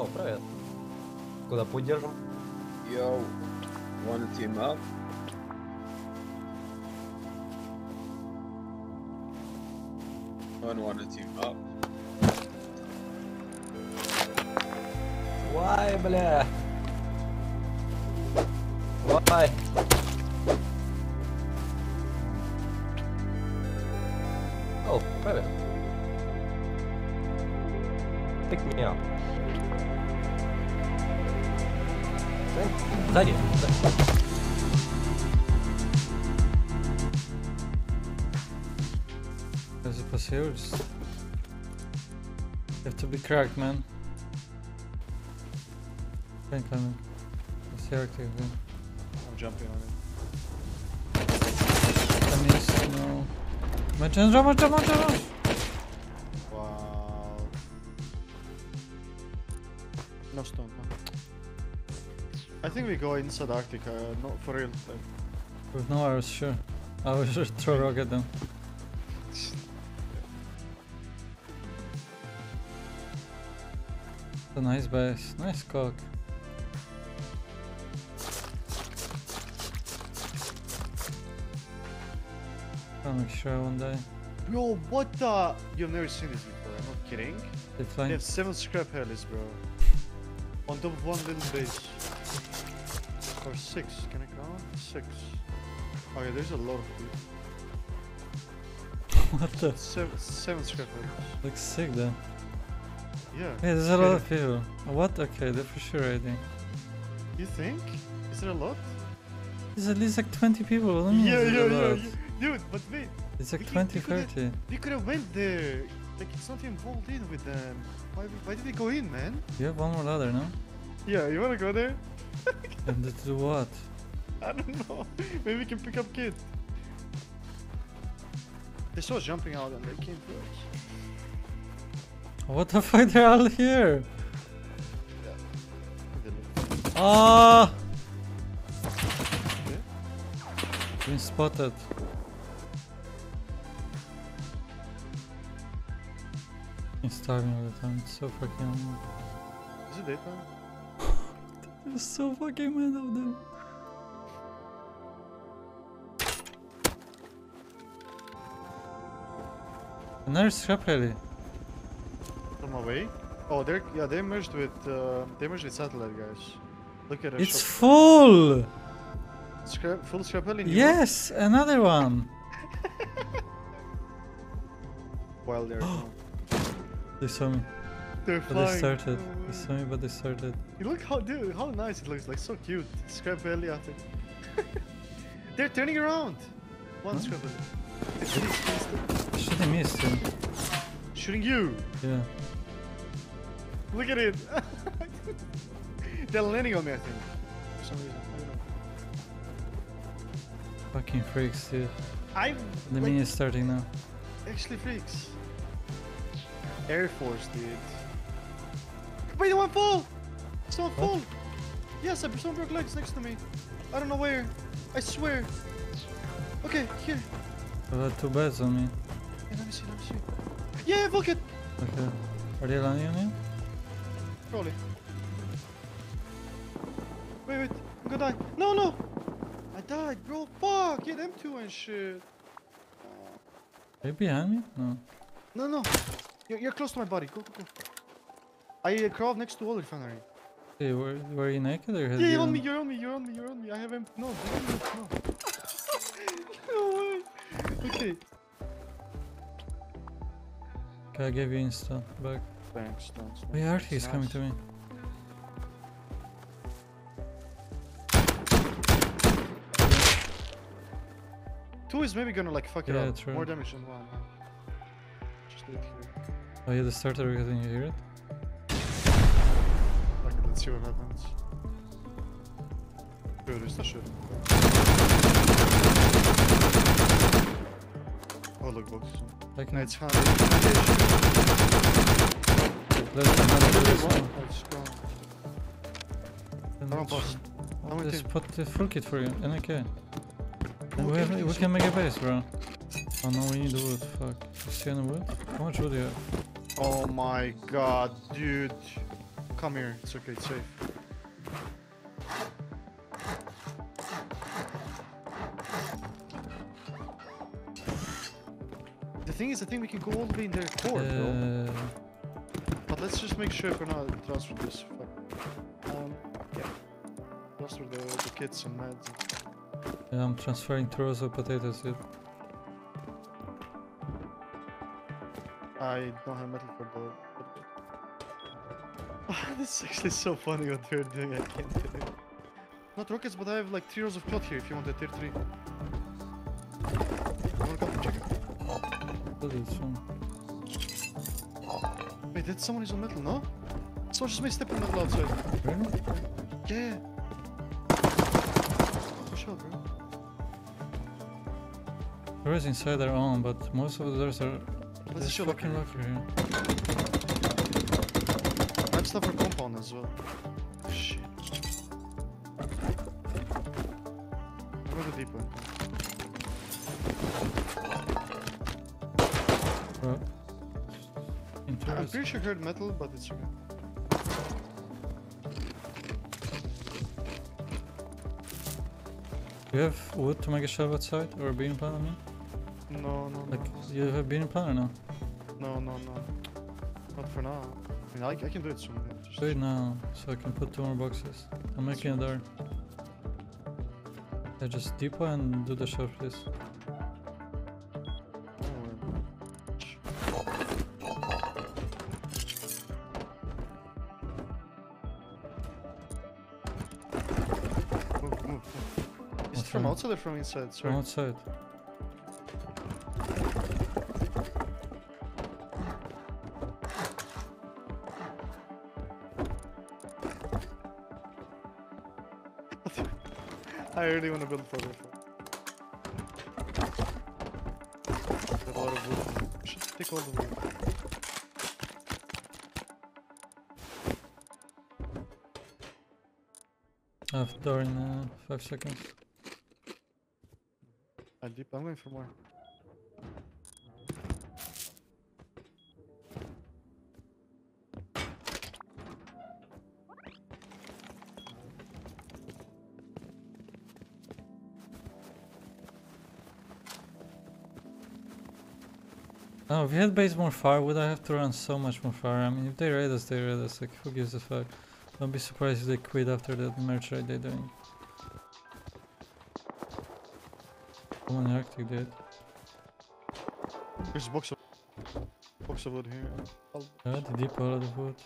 О, привет. Куда путь держим? Yo, wanna team up? Wanna team up? Why, бля? Why? Oh, привет. Pick me up. Сзади. Is it possible? You have to be cracked, man. Can't climb it. I'm jumping on it. I missed. No. Jump! Wow. No stone, man. I think we go inside Arctica, not for real. With no arrows, sure. I will just throw a rock at them. It's a nice base, nice cock. I'll make sure I won't die. Bro, what the? You've never seen this before, I'm not kidding. They have 7 scrap helis, bro. On top of one little base. Or 6, can I count? 6. Okay, there's a lot of people. What the? 7 scrapers. Looks sick though. Yeah. Yeah, there's a lot of people. What? Okay, they're for sure raiding. You think? Is there a lot? There's at least like 20 people. I mean, yeah. Dude, but wait. It's like 20, 30. We could have went there. Like, it's not even walled in with them. Why did they go in, man? You have one more ladder, no? Yeah, you wanna go there? And to do what? I don't know. Maybe we can pick up Kid. They saw jumping out and they came to us. What the fuck? They're all here. Ah! Yeah. Been spotted. I'm starving all the time. It's so fucking annoying. Is it daytime? I'm so fucking mad of them. Another scrap heli. From away? Oh, they're they merged with satellite guys. Look at it. It's shop. Full. Full scrap heli. Yes, one? Another one. While they're they saw me. They're flying. But they started. They saw me, but they started. You look how, dude, how nice it looks. Like so cute. Scrap belly after. They're turning around. One scrap belly. Should I miss him? Shooting you. Yeah. Look at it. They're landing on me, I think. For some reason, I don't know. Fucking freaks, dude. The mini is starting now. Actually, freaks. Air Force, dude. Wait, one fall! It's not full! Yes, someone broke legs next to me. I don't know where. I swear. Okay, here. Two beds on me. Yeah, let me see. Yeah, book it! Okay. Are they landing on you? Probably. Wait. I'm gonna die. No! I died, bro. Fuck! Get M2 and shit. Are you behind me? No. You're close to my body. Go. I crawled next to all the refinery. Hey, were you naked or had you're on me? You're on me. I haven't. No. No way. Okay. Okay, I gave you insta back. Thanks. Wait, Artie is coming to me. Two is maybe gonna like fuck it up. True. More damage than one. Just leave here. Oh yeah, the starter because then you hear it. Let's see what happens. Dude, there's the shit. Oh, look, box. No, it's hard. I'll just put the full kit for you, and okay. We can make a base, bro. Oh no, we need wood, fuck. You see any wood? How much wood do you have? Oh my god, dude. Come here. It's okay. It's safe. The thing is, I think we can go all the way in their core, bro. But let's just make sure if we're not transfer this. Yeah. Transfer the kits and meds. Yeah, I'm transferring throws of potatoes here. I don't have metal for the... This is actually so funny what they're doing, I can't do it. Not rockets, but I have like 3 rows of cloth here if you want a tier 3. That is fun. Wait, that someone is on metal, no? So just may step on metal outside. Really? Yeah. Push out, bro. There is inside our own, but most of the doors are... There's a fucking locker here. I have stuff for compound as well. Shit. I'll go to the deep one. Well, I'm pretty sure I heard metal, but it's okay. Do you have wood to make a shelf outside or a bean plant, I mean? No. You have been in plan or no? No. Not for now. I mean, I can do it soon. Do it now, so I can put 2 more boxes. I'm making a door. Yeah, just depot and do the shop, please. Move. Is it from outside or from inside? Sorry. From outside. I really want to build for it. A lot of wood. We should take all the wood. I have a door in 5 seconds. I'm going for more. Oh, if we had base more far, would I have to run so much more far? I mean, if they raid us, they raid us. Like, who gives a fuck? Don't be surprised if they quit after that merch raid they're doing. Come on, Arctic, dude. There's a box of wood here. Yeah, the deep out of wood.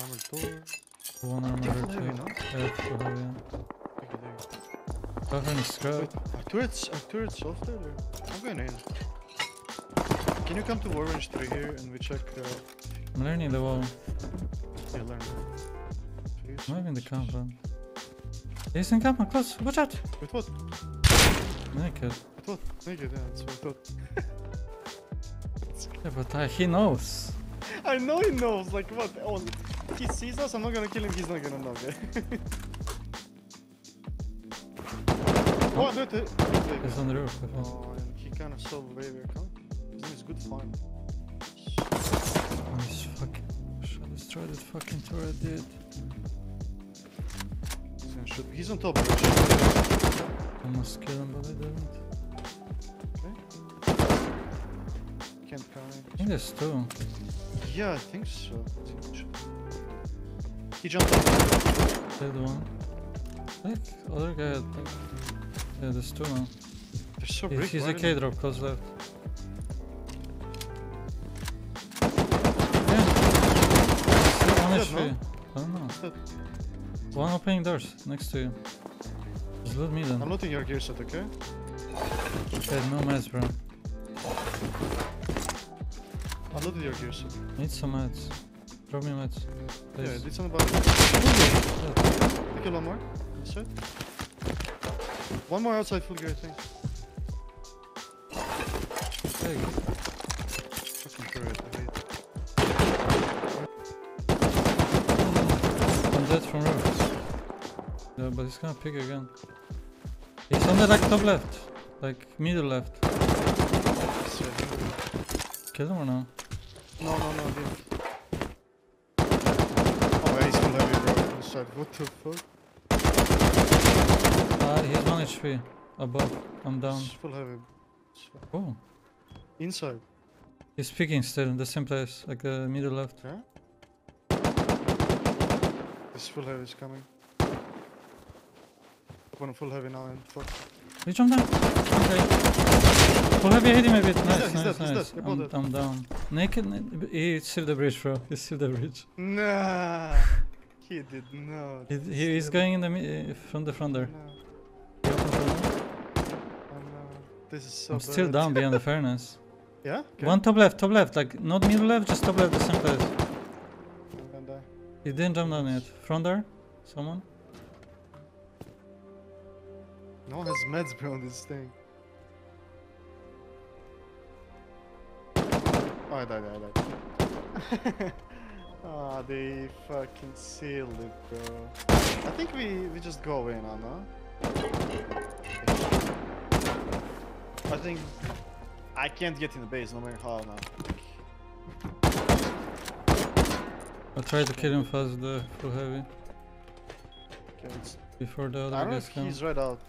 Armor 2. 1 armor 2. Heavy, yeah. Buffering scrap. Are turrets off there? I'm going in. Can you come to War Range 3 here and we check... I'm learning the wall. Yeah, learn. I'm leaving the compound. He's in compound, close, watch out! With what? Naked. With what? Naked, yeah, that's what I thought. Yeah, but he knows. I know he knows, like what? Oh, he sees us, I'm not gonna kill him, he's not gonna know, okay? Oh, dude, he's on the roof. Oh, and he kind of saw where we were coming. It's good fun. Oh, he's fucking... I destroyed that fucking turret, dude. He's gonna shoot. He's on top. Almost killed him, but I didn't. Okay. Can't come in. I think there's 2. Yeah, I think so. He jumped up. Dead one. I think other guy had... Yeah, there's 2 now. They're so brick. He's a K-drop, close left. Yeah. One HP. I don't know. One opening doors next to you. Just loot me then. I'm looting your gear set, okay? Okay, no meds, bro. I looted your gear set. Need some meds. Drop me meds. Please. Yeah, I did some about it. Yeah. Okay, one more. That's it. One more outside full gear, I think. There you go. Fucking turret, I hate it. I'm dead from roof. Yeah, but he's gonna pick again. He's on the like top left. Like middle left. Kill him or no? No, dude. shot, what the fuck? He has 1 HP. Above, I'm down. Full heavy. Oh. Inside. He's peeking still in the same place, like middle left. Yeah? This full heavy is coming. One full heavy now and fuck. He jumped down. Okay. Full heavy hit him a bit. Nice, nice. I'm down. Naked. He saved the bridge, bro. He saved the bridge. Nah. He did not. He is going in the from the front there. No. This is so I'm bad. Still down beyond the fairness. Yeah? Okay. One top left, like not middle left, just top left, the same place. He didn't jump down yet. Front there? Someone? No one has meds beyond this thing. Oh, I died, I died. Oh, they fucking sealed it, bro. I think we just go in, no? I think I can't get in the base no matter how now. I'll try to kill him fast the full heavy. Okay, it's before the other guys come. He's right out.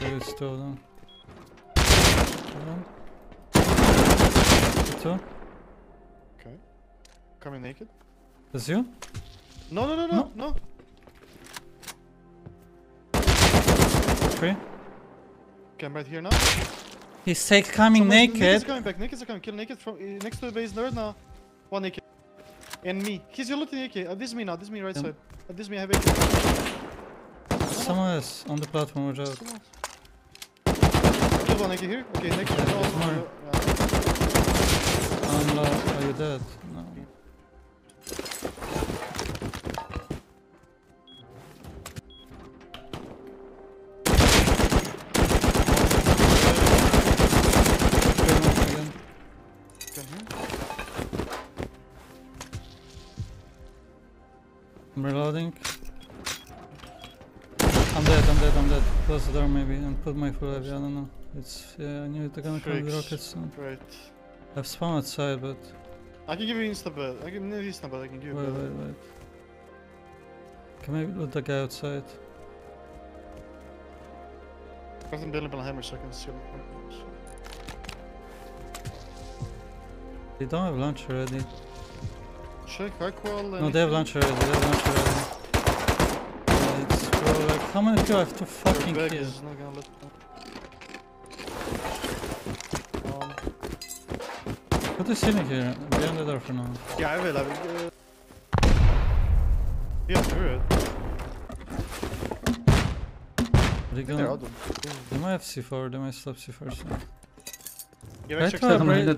He's still down. Two. Okay. Coming naked. That's you? No, no, no, no, no. Three. Okay, I'm right here now. He's coming naked. He's coming back. Naked is coming. Kill naked from next to the base there now. One naked. And me. He's looting AK. This is me now. This is me right side. This is me. I have AK. Someone else on the platform. Watch out. Kill one naked here. Okay, naked. Yeah, no, I'm low. Are you dead? No. I'm reloading. I'm dead, I'm dead, I'm dead. Close the door maybe and put my full heavy, I don't know. It's, yeah, I knew they're gonna come with rockets soon. Great. I've spawned outside, but... I can give you instabed. I can give you instabed, I can give you wait, wait, wait. Can maybe loot the guy outside? I can build him a hammer so I can steal him. They don't have launch already. Check, no, they have launcher already, they have launcher already. It's bro, like, how many people have to fucking kill? What is sitting here? Beyond the door for now. Yeah, I will, I will. Yeah, through it. They gonna... They might have C4, they might slap C4 soon. Yeah, check that. Yeah,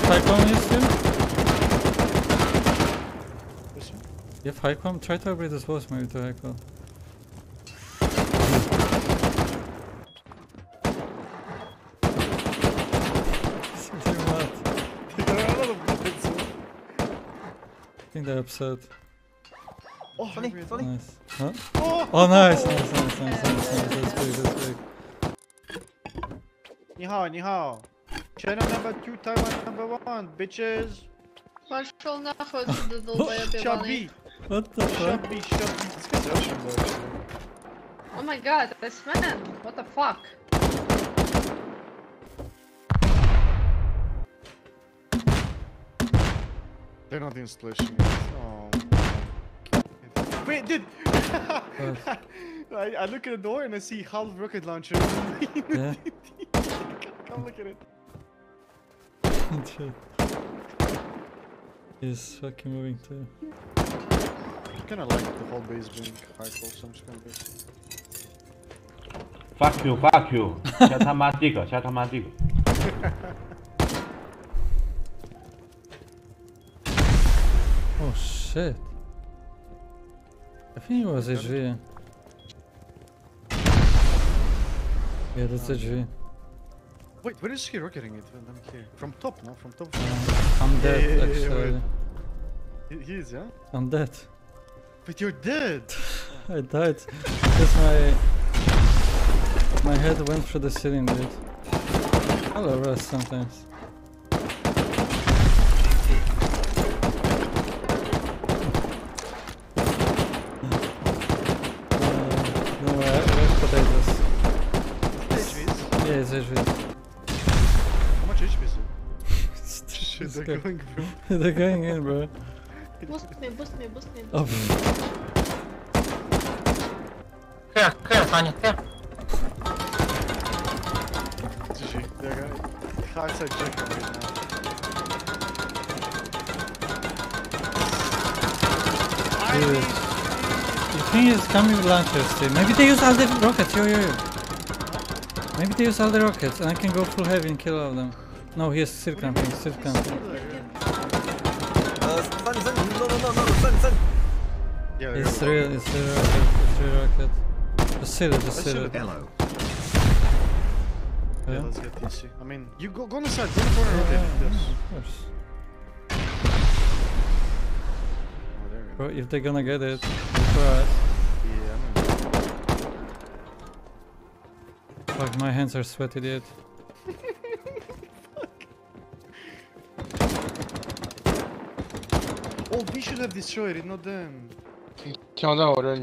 Tycon is still? You have high com? Try to upgrade this boss maybe to high com. I think they're upset. Oh, funny, funny. Nice. Huh? Oh, nice, nice, nice, nice, nice, nice. That's big, that's big. 你好. Channel number 2, Taiwan number 1, bitches. Пошел нахуй отсюда, долбоёб ебаный. What the fuck? Oh my god, this man, what the fuck? They're not even splashing. Oh. Wait, dude! I look at the door and I see half rocket launcher. Yeah. Come look at it. He's fucking moving too. I kinda like the whole base being high call, so I'm just gonna base. Fuck you, fuck you! Shatamadigo, shatamadigo. Oh shit. I think it was HV. Yeah, that's HV. Wait, where is he rocketing it? I'm here. From top, no? From top? I'm dead, actually. He is, yeah? I'm dead. But you're dead! I died. Because my head went through the ceiling, dude. I'll rest sometimes. How much HP is it? Shit, they're going, bro. They're going in, bro. Boost me. Oh, here, Tanya, here. GG, they're going. Hacks are checking right now. Dude. The thing is coming with launchers too. Maybe they use all the rockets, yo. Maybe they use all the rockets and I can go full heavy and kill all of them. No, he is still camping, Sun. Yeah, it's real, it's real rocket. Just sit it. Hello. Yeah, let's get this. I mean, you go on the side, go in the corner, rotate. Yes. Of course. Bro, if they're gonna get it, for us. Yeah, I'm gonna... Fuck, my hands are sweaty, dude. Fuck. Oh, we should have destroyed it, not them. You killed that order.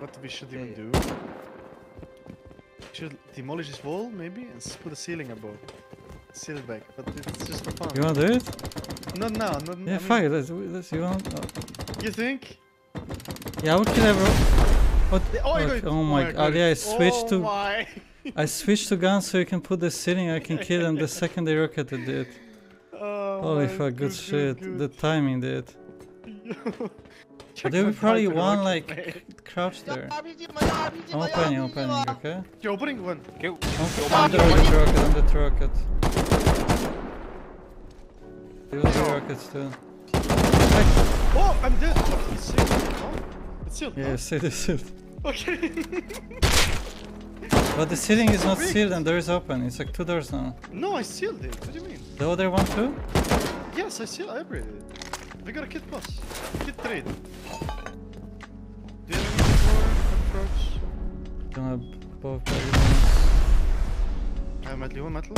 What we should even do? We should demolish this wall, maybe, and put a ceiling above. Seal it back, but it's just for fun. You wanna do it? Not now, not now. Yeah, fuck it, let's you want. You think? Yeah, I would kill everyone. What? Oh my god. Yeah, I switched to guns so you can put the ceiling, I can kill them the second they rocketed it. Oh, holy fuck, good shit. The timing, dude. There will probably one like crouch there. I'm opening, okay? You're opening one. Go. I'm the rocket. He was the rockets too. Oh, I'm dead! It's sealed. Oh, it's sealed. Yeah, it's sealed. Okay. But the ceiling is not sealed and there is open. It's like two doors now. No, I sealed it. What do you mean? The other one too? Yes, I sealed everything. We got a kit plus. Kit trade. Do you have any more approach? Gonna both guys. I'm at level metal.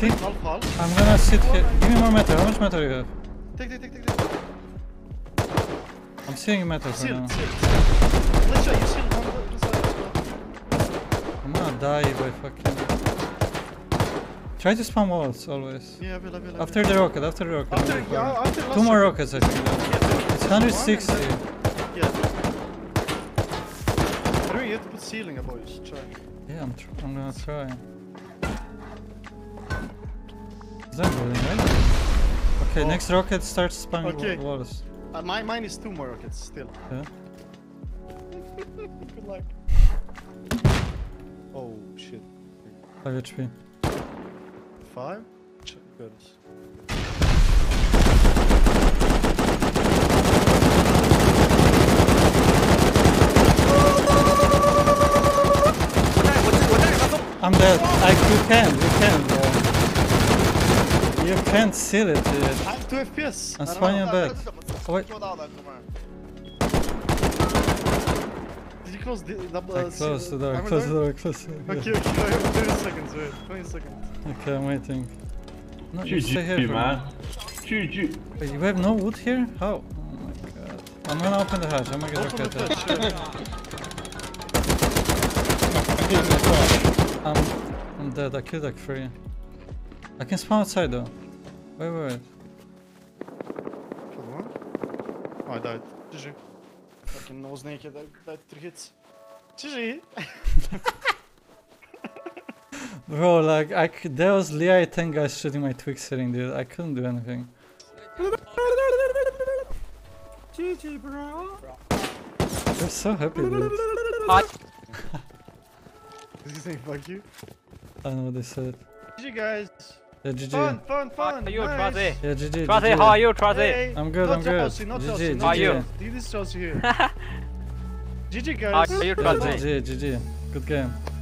I'm gonna sit here. Give me more metal. How much metal you have? Take. I'm seeing metal for now. Let's try. You seal one side. I'm gonna die by fucking. Try to spam walls always. Yeah, I will. After the rocket. After two more rockets, I think. Yeah, it's 160. Yeah. You have to put ceiling above you. Try. Yeah, I'm gonna try. Okay, next rocket starts spamming walls. Mine is two more rockets still. Yeah. Good luck. Oh shit. 5 HP. 5? Good. I'm dead. You can. You can't seal it, dude. I have 2 FPS. I'm spawning back. Oh, wait. Did you close the double? I closed the door. Close the door. Okay, I have 30 seconds. Wait, 20 seconds. Okay, I'm waiting. No, stay here, man. Wait, you have no wood here? How? Oh my god. I'm gonna open the hatch. I'm gonna get rocket hatch. I'm dead. I killed like 3. I can spawn outside though. Wait. Oh, I died. GG. Fucking nose naked, I died 3 hits. GG! Bro, like, there was Lei 10 guys shooting my twig sitting, dude. I couldn't do anything. GG, bro! They're so happy, dude. Did you say fuck you? I know what they said. GG, guys! Yeah, GG. Fun! How are you, nice. Trausi? Yeah, GG. Trausi, how are you, Trausi? Hey, I'm good. Trausi, GG. How are you? This is Trausi here. GG, guys. How are you, Trausi? GG. Good game.